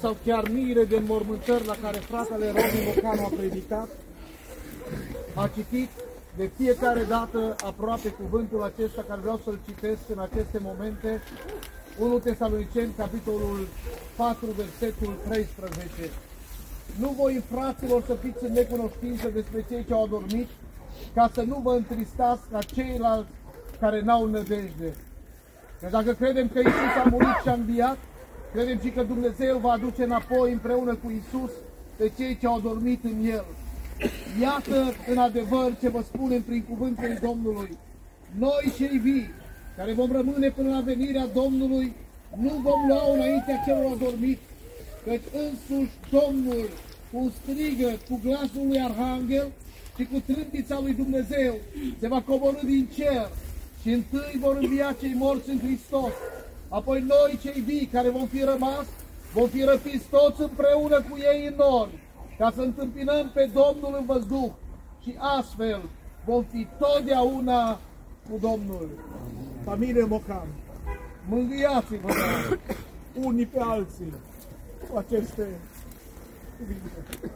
Sau chiar miile de înmormântări la care fratele Romu Mocan a predicat, a citit de fiecare dată aproape cuvântul acesta care vreau să-l citesc în aceste momente, 1 Tesaloniceni, capitolul 4, versetul 13. Nu voi, fraților, să fiți în necunoștință despre cei ce au adormit, ca să nu vă întristați ca ceilalți care n-au nădejde. Că dacă credem că Iisus a murit și a înviat, credem și că Dumnezeu va aduce înapoi împreună cu Iisus pe cei ce au dormit în El. Iată în adevăr ce vă spunem prin cuvântul Domnului. Noi cei vii, care vom rămâne până la venirea Domnului, nu vom lua înaintea celor adormiți, căci însuși Domnul, cu un strigăt, cu glasul lui Arhanghel și cu trâmbița lui Dumnezeu, se va coborî din cer și întâi vor învia cei morți în Hristos. Apoi noi, cei vii, care vom fi rămas, vom fi răpiți toți împreună cu ei în nori, ca să întâmpinăm pe Domnul în văzduh și astfel vom fi totdeauna cu Domnul. Familie Mocan, mângâiați-vă unii pe alții cu aceste cuvinte.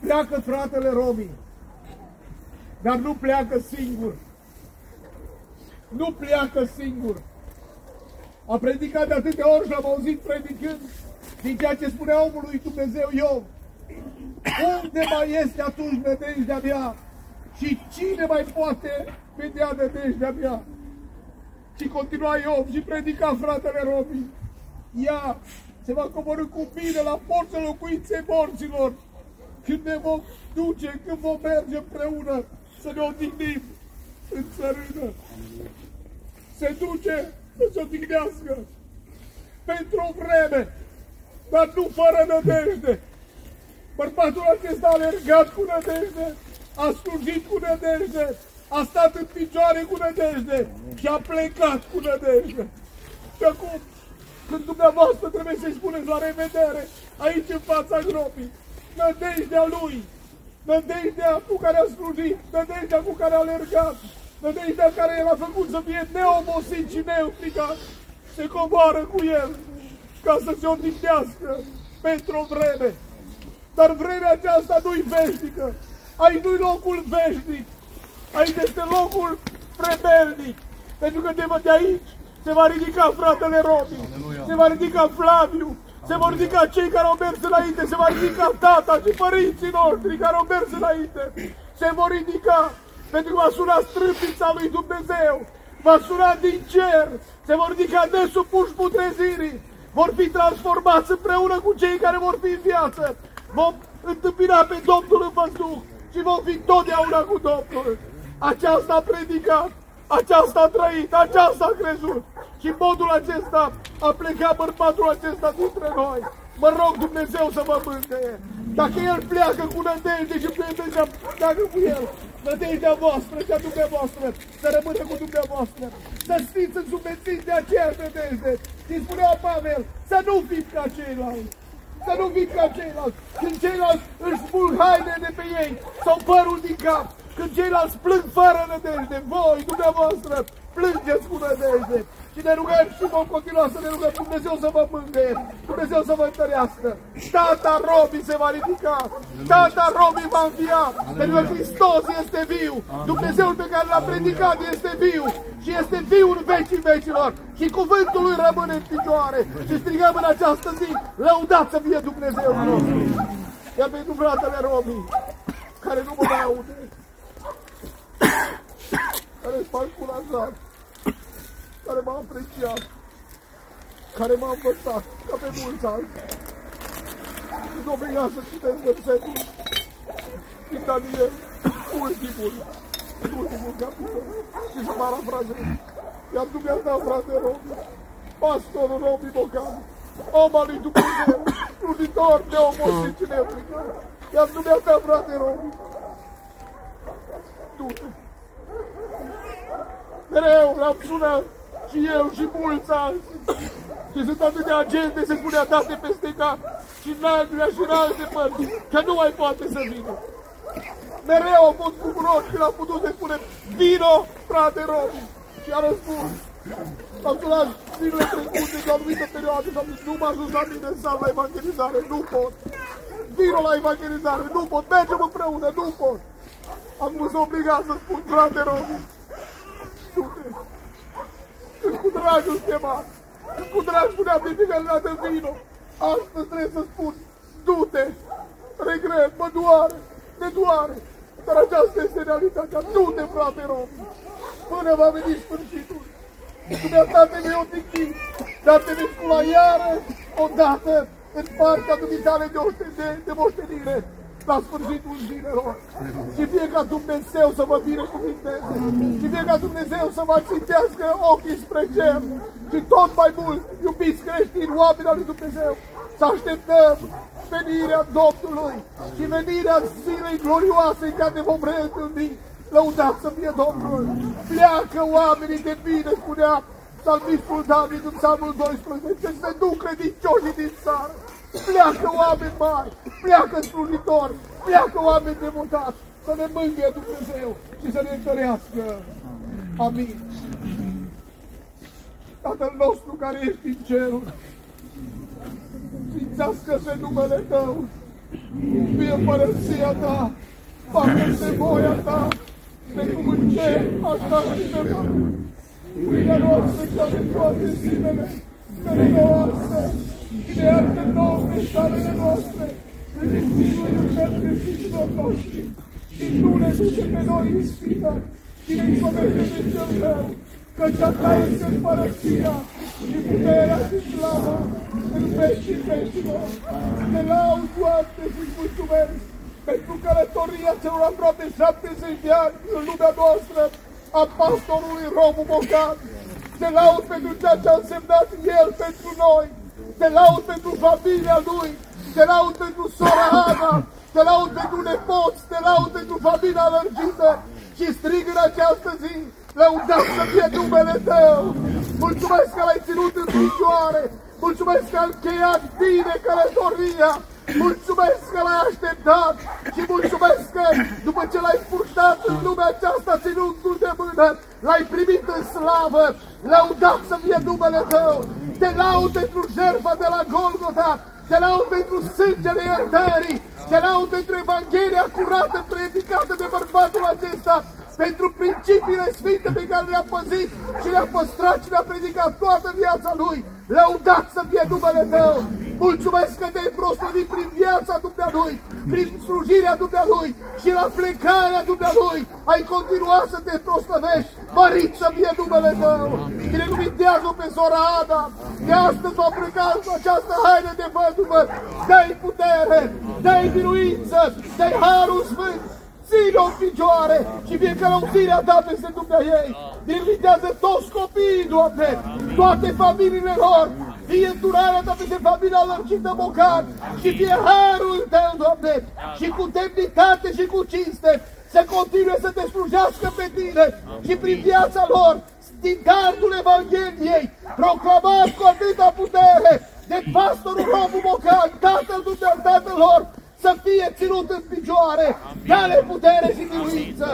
Pleacă fratele Romi, dar nu pleacă singur. Nu pleacă singur. A predicat de atâtea ori și l-am auzit predicând din ceea ce spunea omul lui Dumnezeu Iov. Unde mai este atunci nădejdea mea? Și cine mai poate vedea nădejdea mea? Și continua Iov și predica fratele Romi. Ea se va coborî cu mine la porța locuinței morților. Când ne vom duce, când vom merge împreună să ne odihnim în țărână. Se duce să se odihnească pentru o vreme, dar nu fără nădejde. Bărbatul acesta a alergat cu nădejde, a slujit cu nădejde, a stat în picioare cu nădejde și a plecat cu nădejde. Și acum, când dumneavoastră trebuie să-i spuneți la revedere, aici în fața gropii, nădejdea lui, nădejdea cu care a slujit, nădejdea cu care a alergat, nădejdea care el a făcut să fie neobosit și neînfricat, se coboară cu el ca să se odihnească pentru o vreme. Dar vremea aceasta nu-i veșnică, aici nu-i locul veșnic, aici este locul vremelnic, pentru că de aici se va ridica fratele Romi, se va ridica Flaviu, se vor ridica cei care au mers înainte, se va ridica tata și părinții noștri care au mers înainte, se vor ridica pentru că va suna strâmbița lui Dumnezeu, va suna din cer, se vor ridica nesupuși putrezirii, vor fi transformați împreună cu cei care vor fi în viață. Vom întâmpina pe Domnul în văzduh și vom fi totdeauna cu Domnul. Aceasta a predicat, aceasta a trăit, aceasta a crezut. Și în modul acesta a plecat bărbatul acesta dintre noi. Mă rog Dumnezeu să mă mântăie. Dacă el pleacă cu nădejde și pleacă cu el, nădejdea voastră și a dumneavoastră să rămână cu dumneavoastră. Să fiți însumețiți de aceeași nădejde. Și spunea Pavel, să nu fiți ca ceilalți. Să nu vii ca ceilalți, când ceilalți își spun haine de pe ei sau părul din cap, când ceilalți plâng fără nădejde, voi, dumneavoastră, plângeți cu nădejde și ne rugăm și vom continua să ne rugăm Dumnezeu să vă mângâie, Dumnezeu să vă întărească. Tata Robii se va ridica, tata Robii va învia, pentru că Hristos este viu, Dumnezeul pe care l-a predicat este viu și este viu în vecii vecilor și cuvântul lui rămâne în picioare și strigăm în această zi, lăudați să fie Dumnezeul nostru. Iar pentru fratele Robii, care nu mă mai aude, care spart cu Lazar, care m-a apreciat, care m-a învățat, ca pe mulți ani. Sunt obligat să citesc versetul din Danie, ultimul capitol, și să parafrazez. Iar dumneata, frate Romu, pastorul Romu Mocan, om al lui Dumnezeu, slujitor neobosit și neînfricat. Iar dumneata, frate Romu, du-te. Mereu l-am sunat și eu și mulți alții. Și sunt atâtea agente, se spunea date peste cap și în Anglia și în alte părți, că nu mai poate să vină. Mereu am fost bucuros când am putut să spunem, vino, frate Romi. Și a răspuns. Am sunat zilele trecute de o anumită perioadă și am zis, nu m-a ajuns la mine în sală la evangelizare, nu pot. Vino la evangelizare, nu pot, mergem împreună, nu pot. Am fost obligat să spun, frate Romi, du-te. Când cu dragul chema, când cu drag spunea de fiecare dată vino, astăzi trebuie să spun, du-te, regret, mă doare, ne doare, dar aceasta este realitatea, du-te, frate Romi, până va veni sfârșitul. Dumneata te vei odihni, dar te vei scula iară, odată, în partea dumitale de moștenire, la sfârșitul zilelor. Și fie ca Dumnezeu să vă binecuvinteze. Și fie ca Dumnezeu să vă țintească ochii spre cer. Și tot mai mult, iubiți creștini, oameni al lui Dumnezeu, să așteptăm venirea Domnului și venirea zilei glorioase în care ne vom reîntâlni. Lăudați să fie Domnul! Pleacă oamenii de bine, spunea psalmistul David în Psalmul 12, și se duc credincioșii din țară. Pleacă oameni mari, pleacă slujitori, pleacă oameni devotați, să ne mângâie Dumnezeu și să ne întărească. Amin. Tatăl nostru care ești în ceruri, sfințească-se numele Tău, fie împărăția Ta, facă-se voia Ta, precum în cer, așa și pe pământ. Mâinile noastre călătoare zilele, călătoase, și de arte nouă creștanele noastre, pentru mișurile pentru fișilor noștri, și nu ne duce pe noi ispita, și ne izbăvește de cel rău, căci a ta este împărăția, și puterea și slava, în vecii veșilor. Te laud, Doamne, și-ți mulțumesc, pentru călătoria celor aproape 70 de ani în lumea noastră, a pastorului Romu Mocan. Te laud pentru ceea ce a însemnat el pentru noi. Te laud pentru familia lui. Te laud pentru sora Ana. Te laud pentru nepoți. Te laud pentru familia lărgită. Și strig în această zi, lăudat să fie numele tău. Mulțumesc că l-ai ținut în picioare. Mulțumesc că a încheiat bine călătoria. Mulțumesc că l-ai așteptat și mulțumesc că după ce l-ai purtat în lumea aceasta ținându-l de mână, l-ai primit în slavă, lăudat să fie numele tău. Te laud pentru jertfa de la Golgota, te laud pentru sângele iertării, te laud pentru Evanghelia curată predicată de bărbatul acesta, pentru principiile sfinte pe care le-a păzit și le-a păstrat și le-a predicat toată viața lui, lăudat să fie numele tău. Mulțumesc că te-ai prostădit prin viața dumnealui, prin slujirea dumnealui și la plecarea dumnealui ai continuat să te prostăvești, mărit să fie numele tău. Binecuvintează pe sora Ana, de astăzi va pleca cu această haină de văduvă. Dă-i putere, dă-i biruință, dă-i harul sfânt, ține-o în picioare și fie călăuzirea ta peste dumneavoastră ei. Binecuvintează toți copiii, Doamne, toate familiile lor, fie îndurarea ta peste familia lărgită Mocan și fie harul tău, Doamne, și cu demnitate și cu cinste să continue să te slujească pe tine și prin viața lor, din gardul Evangheliei, proclamat cu atâta putere de pastorul Romu Mocan, tatăl dumneavoastră tatelor, să fie ținut în picioare, dă-le putere și biruință.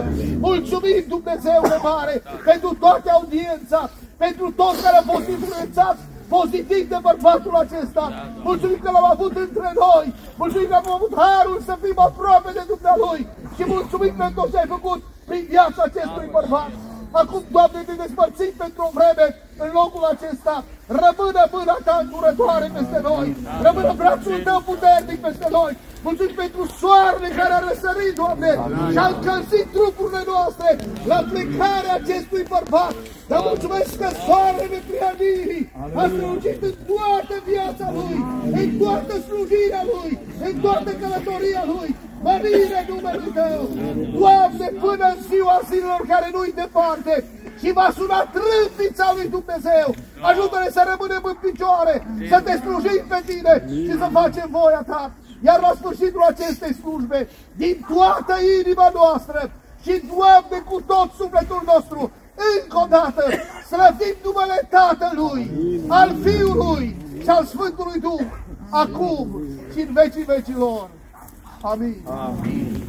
Mulțumim, Dumnezeule mare, pentru toată audiența, pentru toți care au fost influențați pozitiv de bărbatul acesta. Mulțumim că l-am avut între noi. Mulțumim că am avut harul să fim aproape de dumnealui. Și mulțumim pentru ce ai făcut prin viața acestui bărbat. Acum, Doamne, te despărțim pentru o vreme în locul acesta. Rămână mâna ta încurătoare peste noi. Rămână brațul tău puternic peste noi. Mulțumim pentru soarele care a răsărit, Doamne, și a încălzit trupurile noastre la plecarea acestui bărbat. Dar mulțumesc că soarele prianirii a strălucit în toată viața lui, în toată slujirea lui, în toată călătoria lui. Mărire numele tău! Doamne, până în ziua zilelor care nu-i departe și va suna trâmbița lui Dumnezeu, ajută-ne să rămânem în picioare, să te slujim pe tine și să facem voia ta. Iar la sfârșitul acestei slujbe, din toată inima noastră și, Doamne, cu tot sufletul nostru, încă o dată, slăvim numele Tatălui, al Fiului și al Sfântului Duh, acum și în vecii vecilor. Amin. Amin.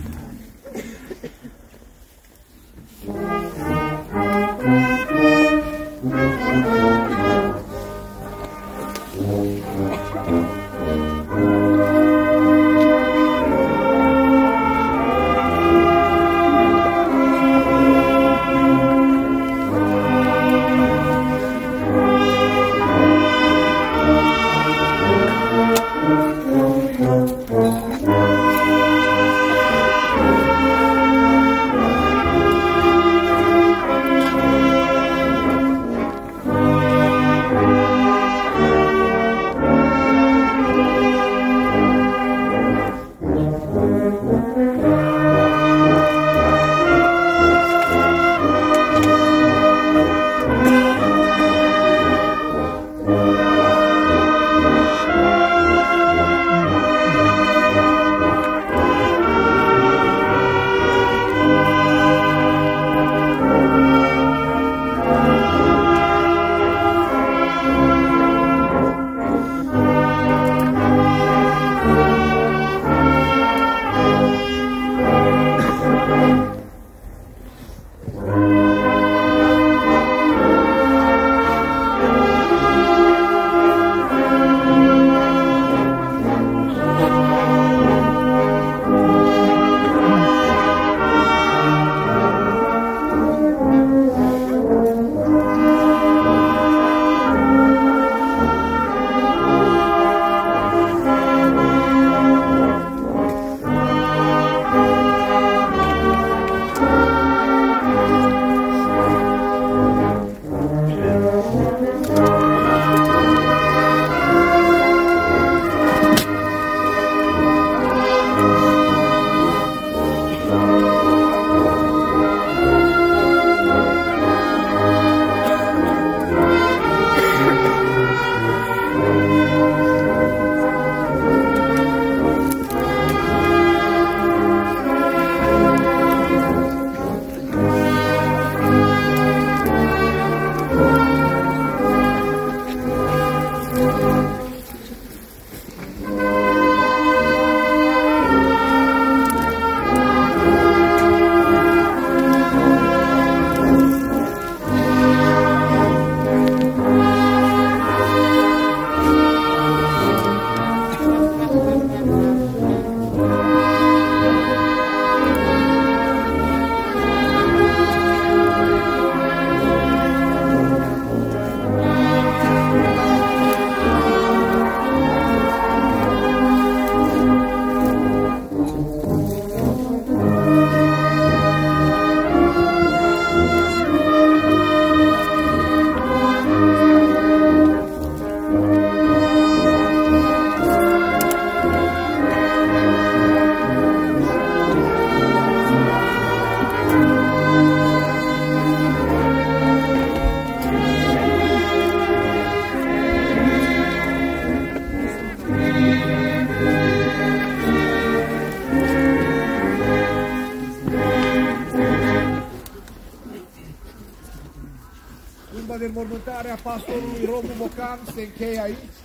Predicarea pastorului Romu Mocan se încheie aici.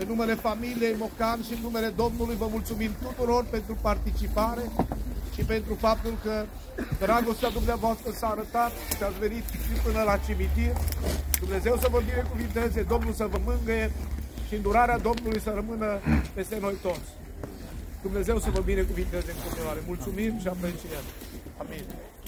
În numele familiei Mocan și în numele Domnului vă mulțumim tuturor pentru participare și pentru faptul că dragostea dumneavoastră s-a arătat și ați venit și până la cimitir. Dumnezeu să vă binecuvinteze, Domnul să vă mângâie și îndurarea Domnului să rămână peste noi toți. Dumnezeu să vă binecuvinteze în continuare. Mulțumim și apreciem. Amin.